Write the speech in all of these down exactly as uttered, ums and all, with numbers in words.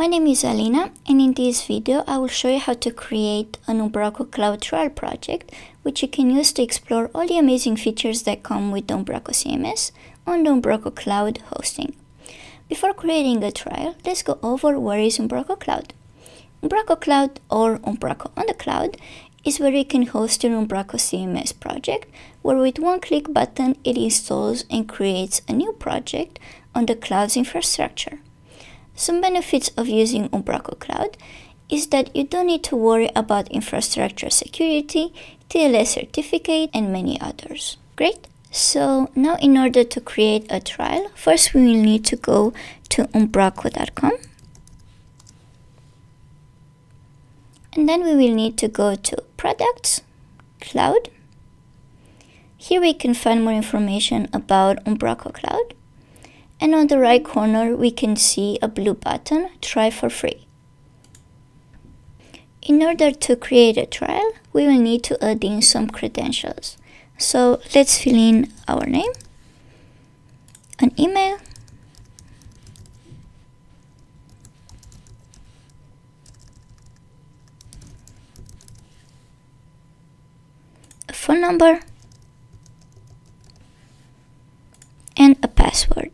My name is Alina, and in this video I will show you how to create an Umbraco Cloud trial project, which you can use to explore all the amazing features that come with the Umbraco C M S on the Umbraco Cloud hosting. Before creating a trial, let's go over where is Umbraco Cloud. Umbraco Cloud, or Umbraco on the Cloud, is where you can host your Umbraco C M S project, where with one click button it installs and creates a new project on the cloud's infrastructure. Some benefits of using Umbraco Cloud is that you don't need to worry about infrastructure security, T L S certificate, and many others. Great! So now in order to create a trial, first we will need to go to umbraco dot com, and then we will need to go to Products, Cloud. Here we can find more information about Umbraco Cloud. And on the right corner, we can see a blue button, Try for Free. In order to create a trial, we will need to add in some credentials. So let's fill in our name, an email, a phone number, and a password.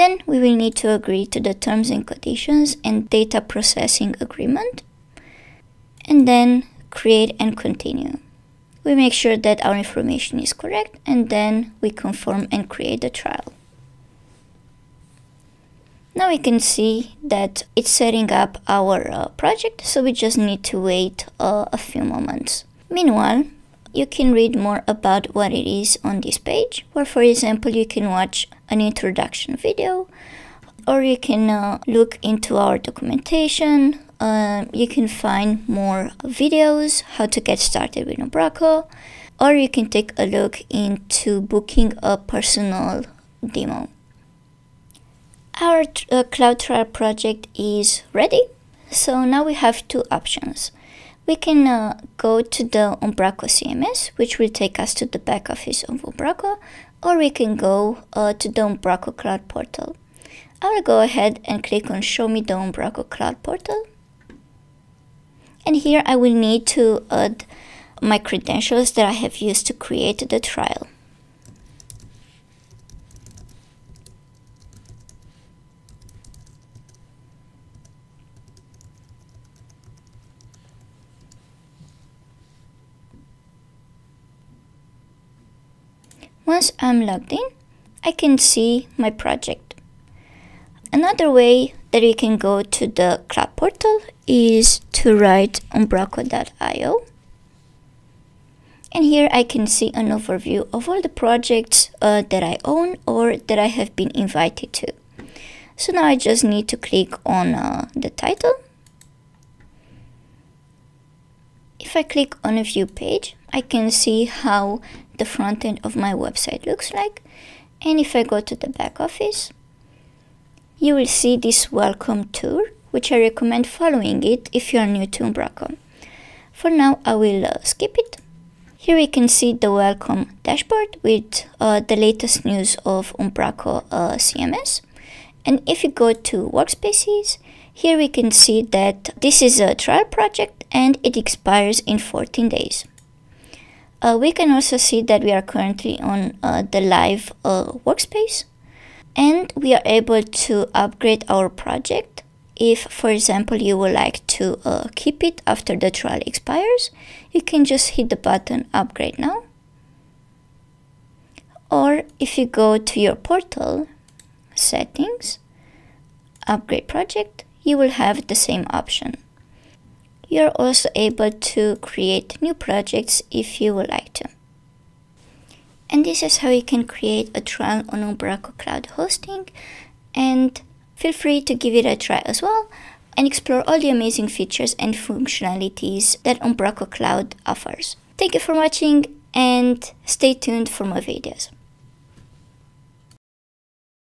Then we will need to agree to the terms and conditions and data processing agreement, and then create and continue. We make sure that our information is correct, and then we confirm and create the trial. Now we can see that it's setting up our uh, project, so we just need to wait uh, a few moments. Meanwhile, you can read more about what it is on this page, where for example you can watch an introduction video, or you can uh, look into our documentation. Uh, you can find more videos, how to get started with Umbraco, or you can take a look into booking a personal demo. Our uh, cloud trial project is ready, so now we have two options. We can uh, go to the Umbraco C M S, which will take us to the back office of Umbraco, or we can go uh, to the Umbraco Cloud portal. I will go ahead and click on Show me the Umbraco Cloud portal. And here I will need to add my credentials that I have used to create the trial. Once I'm logged in, I can see my project. Another way that you can go to the cloud portal is to write umbraco dot i o. And here I can see an overview of all the projects uh, that I own or that I have been invited to. So now I just need to click on uh, the title. If I click on a view page, I can see how the front end of my website looks like. And if I go to the back office, you will see this welcome tour, which I recommend following it if you are new to Umbraco. For now, I will uh, skip it. Here we can see the welcome dashboard with uh, the latest news of Umbraco uh, C M S. And if you go to workspaces, here we can see that this is a trial project and it expires in fourteen days. Uh, we can also see that we are currently on uh, the live uh, workspace, and we are able to upgrade our project if, for example, you would like to uh, keep it after the trial expires. You can just hit the button Upgrade Now. Or if you go to your portal, Settings, Upgrade Project, you will have the same option. You're also able to create new projects if you would like to. And this is how you can create a trial on Umbraco Cloud hosting, and feel free to give it a try as well and explore all the amazing features and functionalities that Umbraco Cloud offers. Thank you for watching, and stay tuned for more videos.